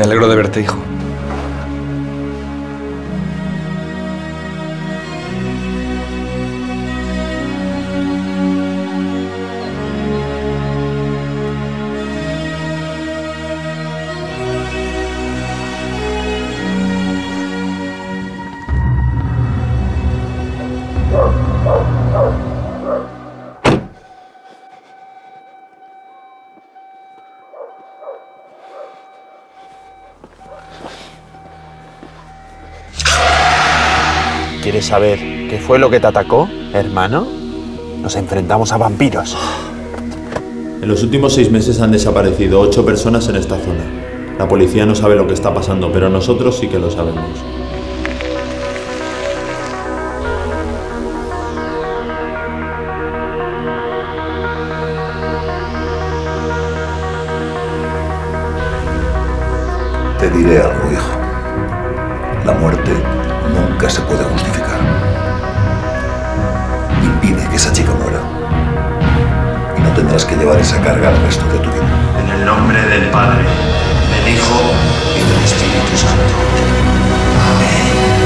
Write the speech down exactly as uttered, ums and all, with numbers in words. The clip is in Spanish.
Me alegro de verte, hijo. ¿Quieres saber qué fue lo que te atacó, hermano? Nos enfrentamos a vampiros. En los últimos seis meses han desaparecido ocho personas en esta zona. La policía no sabe lo que está pasando, pero nosotros sí que lo sabemos. Te diré algo, hijo. La muerte nunca se puede justificar. Impide que esa chica muera. Y no tendrás que llevar esa carga al resto de tu vida. En el nombre del Padre, del Hijo y del Espíritu Santo. Amén.